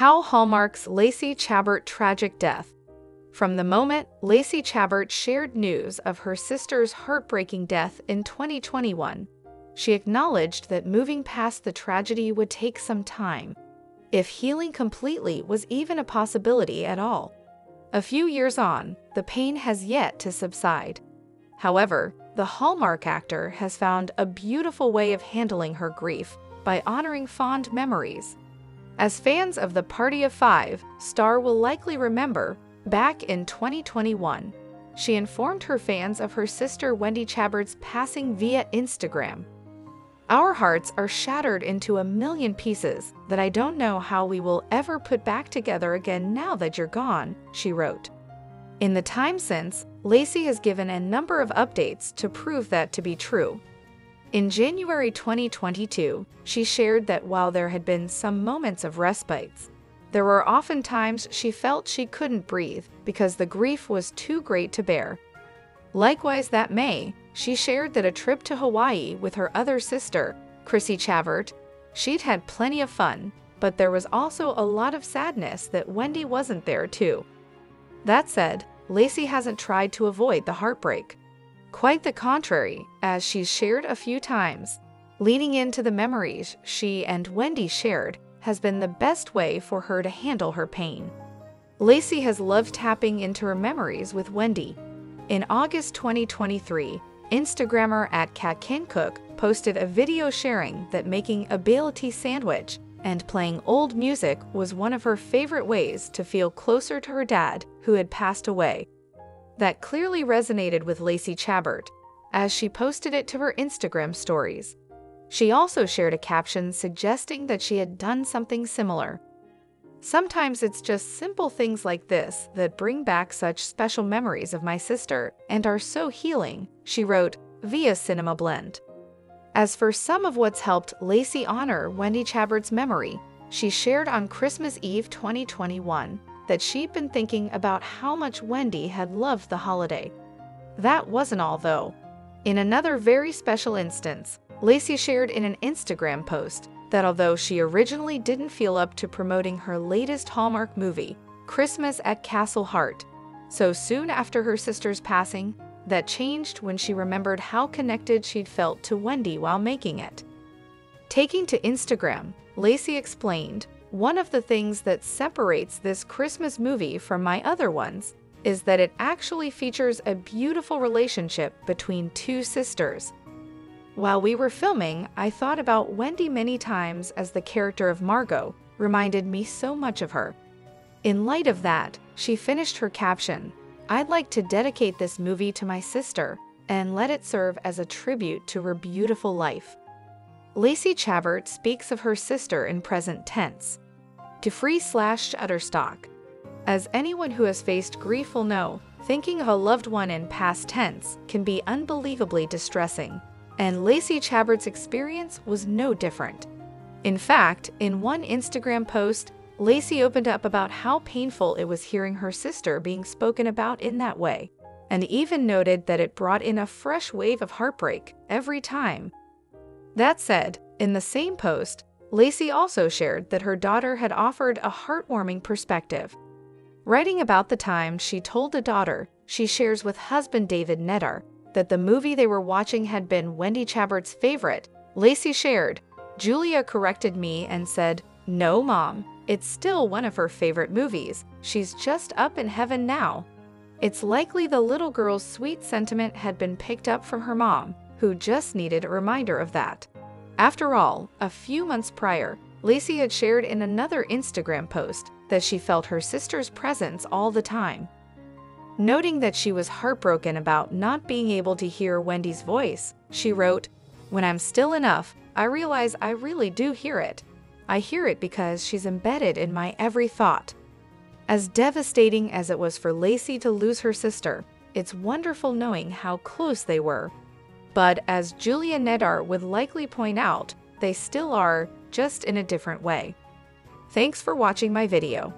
How Hallmark's Lacey Chabert tragic death. From the moment Lacey Chabert shared news of her sister's heartbreaking death in 2021, she acknowledged that moving past the tragedy would take some time, if healing completely was even a possibility at all. A few years on, the pain has yet to subside. However, the Hallmark actor has found a beautiful way of handling her grief by honoring fond memories. As fans of the Party of Five star will likely remember, back in 2021, she informed her fans of her sister Wendy Chabert's passing via Instagram. "Our hearts are shattered into a million pieces that I don't know how we will ever put back together again now that you're gone," she wrote. In the time since, Lacey has given a number of updates to prove that to be true. In January 2022, she shared that while there had been some moments of respites, there were often times she felt she couldn't breathe because the grief was too great to bear. Likewise that May, she shared that a trip to Hawaii with her other sister, Chrissy Chabert, she'd had plenty of fun, but there was also a lot of sadness that Wendy wasn't there too. That said, Lacey hasn't tried to avoid the heartbreak. Quite the contrary, as she's shared a few times, leaning into the memories she and Wendy shared has been the best way for her to handle her pain. Lacey has loved tapping into her memories with Wendy. In August 2023, Instagrammer at KatKinCook posted a video sharing that making a Bailey tea sandwich and playing old music was one of her favorite ways to feel closer to her dad, who had passed away. That clearly resonated with Lacey Chabert, as she posted it to her Instagram stories. She also shared a caption suggesting that she had done something similar. Sometimes it's just simple things like this that bring back such special memories of my sister and are so healing, she wrote, via CinemaBlend. As for some of what's helped Lacey honor Wendy Chabert's memory, she shared on Christmas Eve 2021 that she'd been thinking about how much Wendy had loved the holiday. That wasn't all, though. In another very special instance, Lacey shared in an Instagram post that although she originally didn't feel up to promoting her latest Hallmark movie, Christmas at Castle Heart, so soon after her sister's passing, that changed when she remembered how connected she'd felt to Wendy while making it. Taking to Instagram, Lacey explained, "One of the things that separates this Christmas movie from my other ones is that it actually features a beautiful relationship between two sisters. While we were filming, I thought about Wendy many times, as the character of Margot reminded me so much of her." In light of that, she finished her caption, "I'd like to dedicate this movie to my sister and let it serve as a tribute to her beautiful life." Lacey Chabert speaks of her sister in present tense. To free/Shutterstock. As anyone who has faced grief will know, thinking of a loved one in past tense can be unbelievably distressing. And Lacey Chabert's experience was no different. In fact, in one Instagram post, Lacey opened up about how painful it was hearing her sister being spoken about in that way, and even noted that it brought in a fresh wave of heartbreak every time. That said, in the same post, Lacey also shared that her daughter had offered a heartwarming perspective. Writing about the time she told the daughter she shares with husband David Nedder that the movie they were watching had been Wendy Chabert's favorite, Lacey shared, "Julia corrected me and said, 'No, Mom, it's still one of her favorite movies. She's just up in heaven now.'" It's likely the little girl's sweet sentiment had been picked up from her mom, who just needed a reminder of that. After all, a few months prior, Lacey had shared in another Instagram post that she felt her sister's presence all the time. Noting that she was heartbroken about not being able to hear Wendy's voice, she wrote, "When I'm still enough, I realize I really do hear it. I hear it because she's embedded in my every thought." As devastating as it was for Lacey to lose her sister, it's wonderful knowing how close they were. But as Julia Nedder would likely point out, they still are, just in a different way. Thanks for watching my video.